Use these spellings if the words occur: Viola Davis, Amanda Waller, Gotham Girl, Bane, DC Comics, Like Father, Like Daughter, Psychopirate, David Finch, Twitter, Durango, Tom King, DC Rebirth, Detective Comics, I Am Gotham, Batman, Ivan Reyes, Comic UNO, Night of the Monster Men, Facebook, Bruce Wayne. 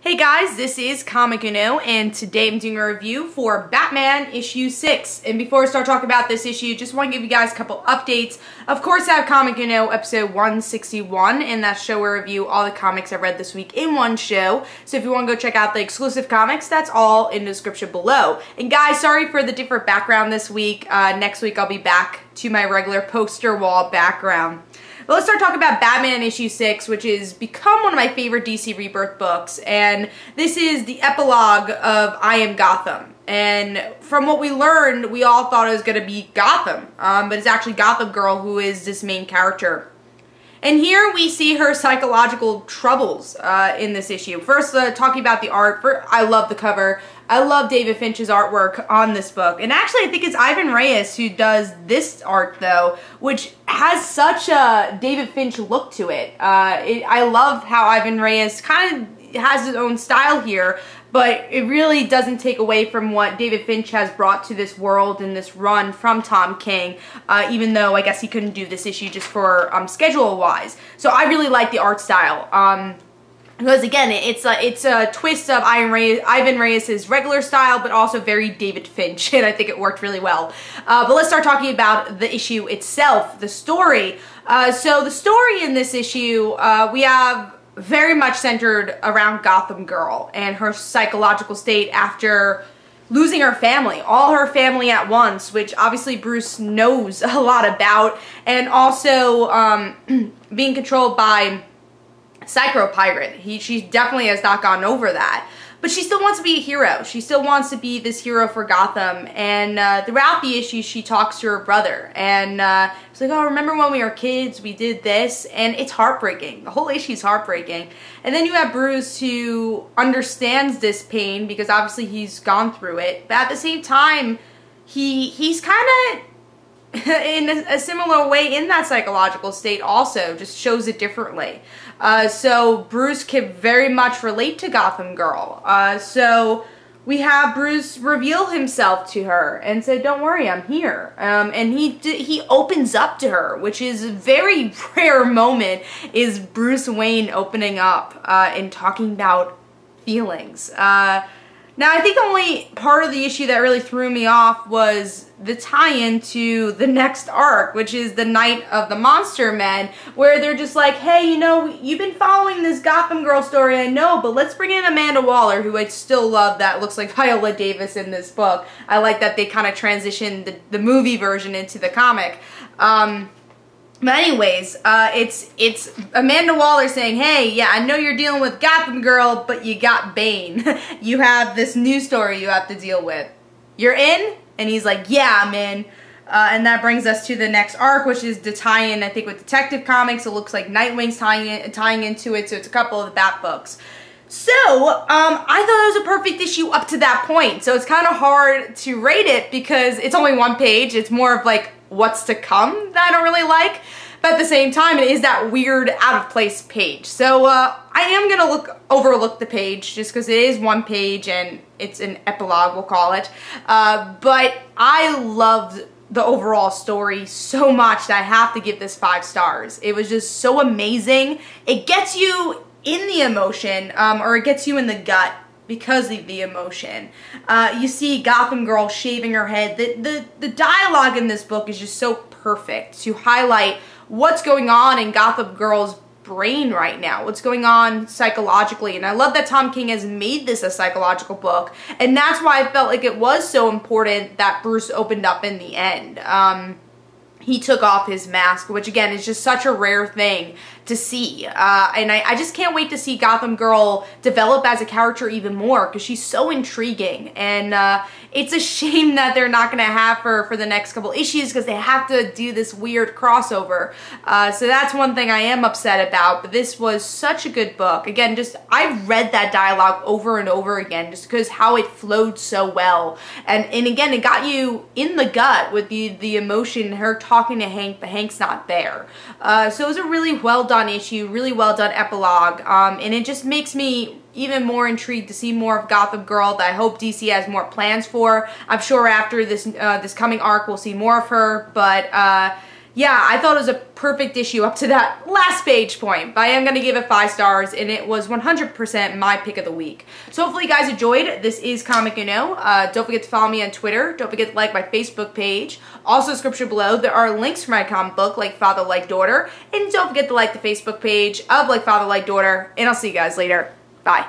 Hey guys, this is Comic UNO, and today I'm doing a review for Batman issue 6. And before I start talking about this issue, just want to give you guys a couple updates. Of course, I have Comic UNO episode 161, and that's show where I review all the comics I've read this week in one show. So if you want to go check out the exclusive comics, that's all in the description below. And guys, sorry for the different background this week. Next week I'll be back to my regular poster wall background. But let's start talking about Batman issue 6, which has become one of my favorite DC Rebirth books, and this is the epilogue of I Am Gotham. And from what we learned, we all thought it was going to be Gotham, but it's actually Gotham Girl who is this main character. And here we see her psychological troubles in this issue. First, talking about the art, I love the cover. I love David Finch's artwork on this book. And actually, I think it's Ivan Reyes who does this art, though, which has such a David Finch look to it. I love how Ivan Reyes kind of has his own style here, but it really doesn't take away from what David Finch has brought to this world and this run from Tom King, even though I guess he couldn't do this issue just for schedule-wise. So I really like the art style. Because again, it's a twist of Ivan Reyes' regular style, but also very David Finch, and I think it worked really well. But let's start talking about the issue itself, the story. So the story in this issue, we have very much centered around Gotham Girl and her psychological state after losing her family, all her family at once, which obviously Bruce knows a lot about, and also being controlled by Psychopirate. She definitely has not gotten over that. But she still wants to be a hero. She still wants to be this hero for Gotham. And throughout the issue, she talks to her brother. And it's like, oh, remember when we were kids, we did this? And it's heartbreaking. The whole issue is heartbreaking. And then you have Bruce, who understands this pain because obviously he's gone through it. But at the same time, he's kind of in a similar way in that psychological state also, just shows it differently. So Bruce can very much relate to Gotham Girl. So we have Bruce reveal himself to her and say, don't worry, I'm here. And he opens up to her, which is a very rare moment, is Bruce Wayne opening up and talking about feelings. Now, I think the only part of the issue that really threw me off was the tie-in to the next arc, which is the Night of the Monster Men, where they're just like, hey, you know, you've been following this Gotham Girl story, I know, but let's bring in Amanda Waller, who I still love, that looks like Viola Davis in this book. I like that they kind of transitioned the movie version into the comic. But anyways, it's Amanda Waller saying, hey, yeah, I know you're dealing with Gotham Girl, but you got Bane. You have this new story you have to deal with. You're in? And he's like, yeah, I'm in. And that brings us to the next arc, which is the tie-in, I think, with Detective Comics. It looks like Nightwing's tying into it, so it's a couple of the Bat books. So, I thought it was a perfect issue up to that point. So it's kind of hard to rate it because it's only one page. It's more of like what's to come that I don't really like, but at the same time it is that weird out of place page. So I am gonna overlook the page just because it is one page and it's an epilogue, we'll call it, but I loved the overall story so much that I have to give this 5 stars. It was just so amazing. It gets you in the emotion, or it gets you in the gut because of the emotion. You see Gotham Girl shaving her head. The dialogue in this book is just so perfect to highlight what's going on in Gotham Girl's brain right now, what's going on psychologically. And I love that Tom King has made this a psychological book, and that's why I felt like it was so important that Bruce opened up in the end. He took off his mask, which again is just such a rare thing to see. And I just can't wait to see Gotham Girl develop as a character even more, because she's so intriguing. And it's a shame that they're not going to have her for the next couple issues, because they have to do this weird crossover. So that's one thing I am upset about, but this was such a good book. Again, just I've read that dialogue over and over again just because how it flowed so well. And again, it got you in the gut with the emotion, her talking to Hank, but Hank's not there. So it was a really well done issue, really well done epilogue, and it just makes me even more intrigued to see more of Gotham Girl that I hope DC has more plans for. I'm sure after this coming arc we'll see more of her, but yeah, I thought it was a perfect issue up to that last page point, but I am going to give it 5 stars, and it was 100% my pick of the week. So hopefully you guys enjoyed. This is Comic UNO. Don't forget to follow me on Twitter. Don't forget to like my Facebook page. Also, description below, there are links for my comic book, Like Father, Like Daughter, and don't forget to like the Facebook page of Like Father, Like Daughter, and I'll see you guys later. Bye.